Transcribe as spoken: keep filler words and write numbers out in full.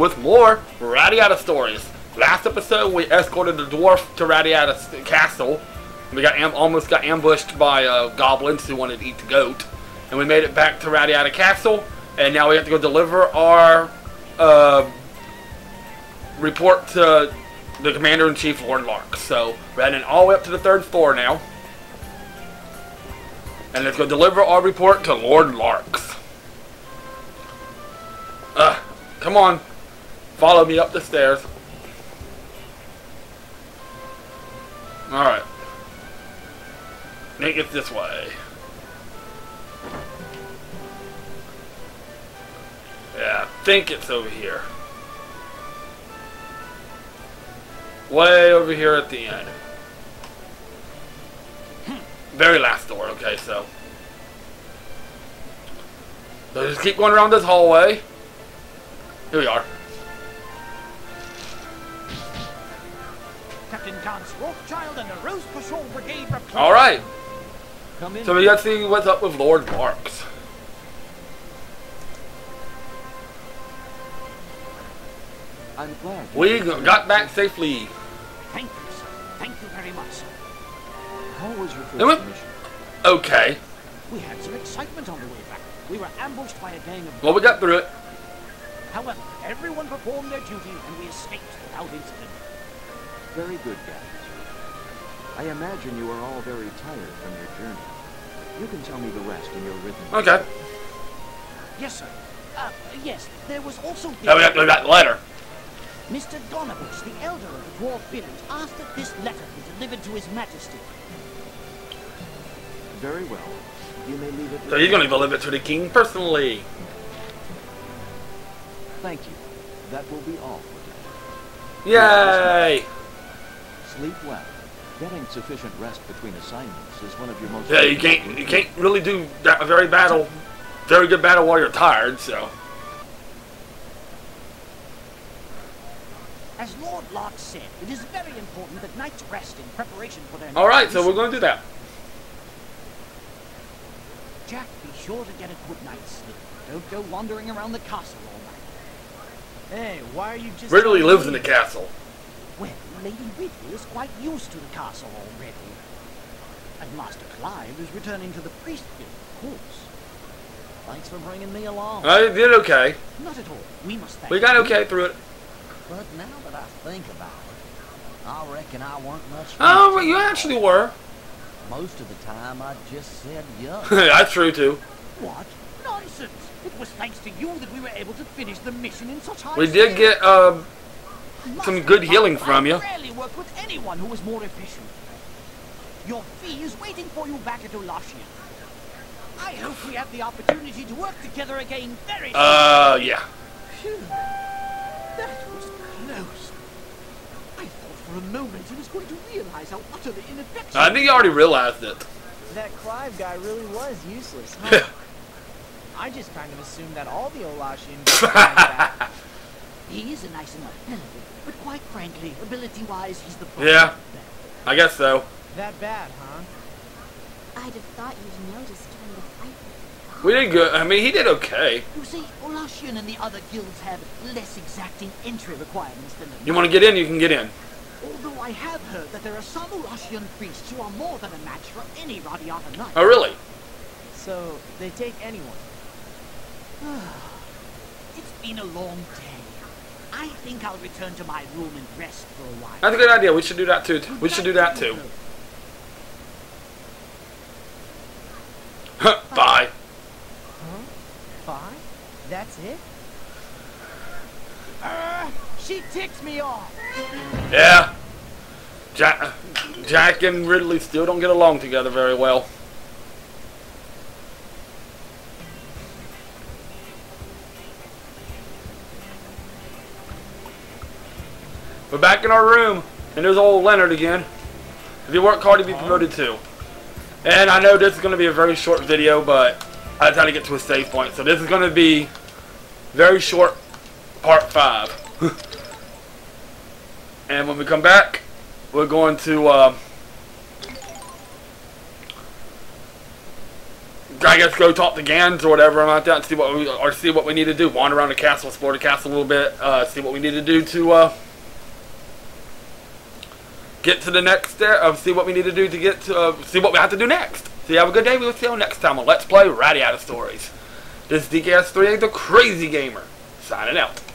with more Radiata Stories. Last episode, we escorted the dwarf to Radiata Castle. We got am almost got ambushed by uh, goblins who wanted to eat the goat. And we made it back to Radiata Castle. And now we have to go deliver our uh, report to the Commander-in-Chief, Lord Larks. So, we're heading all the way up to the third floor now. And let's go deliver our report to Lord Larks. Ugh, come on. Follow me up the stairs. Alright. I think it's this way. Yeah, I think it's over here. Way over here at the end. Very last door, okay, so. So just keep going around this hallway. Here we are. Captain Ganz, Rothschild, and the Rose Passault Brigade report. Alright. So we gotta see what's up with Lord Larks. I'm glad we got back safely. Thank you, sir. Thank you very much, sir. How was your first mission? Okay. We had some excitement on the way back. We were ambushed by a gang of... Well, we got through it. However, everyone performed their duty and we escaped without incident. Very good, guys. I imagine you are all very tired from your journey. You can tell me the rest in your written... Okay. Yes, sir. Uh, yes, there was also... Now we got through that letter. Mister Donabush, the elder of the dwarf village, asked that this letter be delivered to His Majesty. Very well. You may leave it. So you're going to deliver it to the king personally. Thank you. That will be all for today. Yay! Sleep well. Getting sufficient rest between assignments is one of your most. Yeah, you can't. You can't really do that very battle, very good battle while you're tired. So. As Lord Larks said, it is very important that knights rest in preparation for their... Alright, so we're going to do that. Jack, be sure to get a good night's sleep. Don't go wandering around the castle all night. Hey, why are you just... Ridley lives in the castle. Well, Lady Whitley is quite used to the castle already. And Master Clive is returning to the priest village, of course. Thanks for bringing me along. I did okay. Not at all. We must thank We got okay you. through it. But now that I think about it, I reckon I weren't much... Oh, you actually were. Most of the time, I just said yuck. That's true, too. What? Nonsense. It was thanks to you that we were able to finish the mission in such high We did get um, some good healing from you. I rarely worked with anyone who was more efficient. Your fee is waiting for you back at Olacion. I hope we have the opportunity to work together again very soon. Uh, yeah. Phew. That was... I thought for a moment he was going to realize how utterly ineffective... I think he already realized it. That Clive guy really was useless, huh? I just kind of assumed that all the Olacion guys like that. He is a nice enough fellow, but quite frankly, ability-wise, he's the... Yeah, I guess so. That bad, huh? I'd have thought you'd noticed when the fight... We did good. I mean, he did okay. You see, Olacion and the other guilds have less exacting entry requirements than... You want to get in, you can get in. Although I have heard that there are some Olacion priests who are more than a match for any Radiata knight. Oh, really? So, they take anyone. It's been a long day. I think I'll return to my room and rest for a while. That's a good idea. We should do that, too. We should do that, too. Bye. That's it? Uh, she ticks me off. Yeah. Jack, Jack and Ridley still don't get along together very well. We're back in our room, and there's old Leonard again. If you work hard, you'll be promoted too. And I know this is going to be a very short video, but I try to get to a save point, so this is going to be very short, part five. And when we come back, we're going to um, I guess go talk to Ganz or whatever about that, and see what we, or see what we need to do. Wander around the castle, explore the castle a little bit, uh, see what we need to do to uh, get to the next step. Uh, see what we need to do to get to uh, see what we have to do next. So you have a good day. We will see you next time on Let's Play Radiata Stories. This is D K S three A, the Crazy Gamer, signing out.